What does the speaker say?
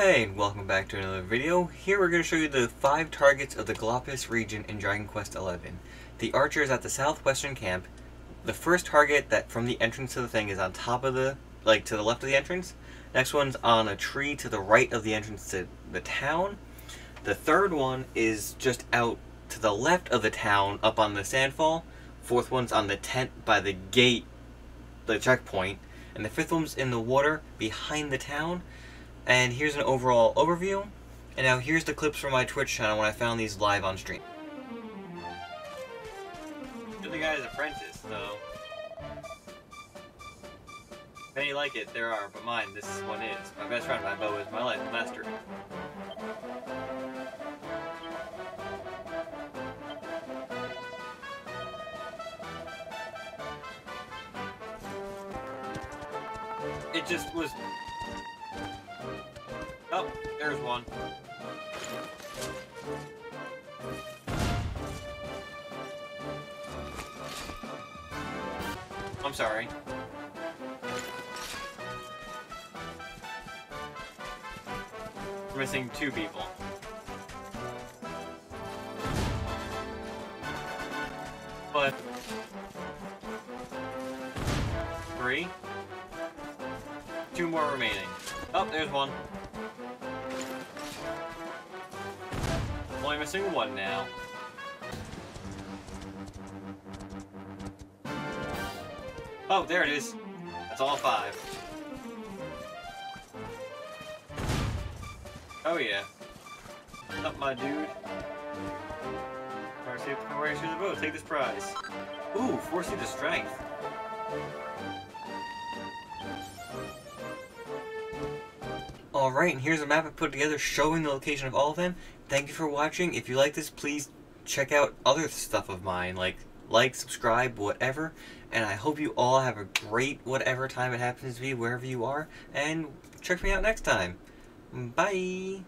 Hey, and welcome back to another video. Here we're going to show you the 5 targets of the Gallopian region in Dragon Quest XI. The archer is at the southwestern camp. The first target that from the entrance to the thing is on top of the, like to the left of the entrance. Next one's on a tree to the right of the entrance to the town. The third one is just out to the left of the town up on the sandfall. Fourth one's on the tent by the gate, the checkpoint. And the fifth one's in the water behind the town. And here's an overall overview, and now here's the clips from my Twitch channel when I found these live on stream. The guy's apprentice, though. Many like it, there are, but mine, this one is. My best friend, my bow is my life, master. It just was... Oh, there's one. I'm sorry. We're missing 2 people. But... 3? 2 more remaining. Oh, there's one. I'm only missing 1 now. Oh, there it is. That's all 5. Oh yeah. What's up, my dude? Fire safe, come right through the boat. Take this prize. Ooh, 4C to strength. Alright, and here's a map I put together showing the location of all of them. Thank you for watching. If you like this, please check out other stuff of mine, like, subscribe, whatever. And I hope you all have a great whatever time it happens to be, wherever you are. And check me out next time. Bye!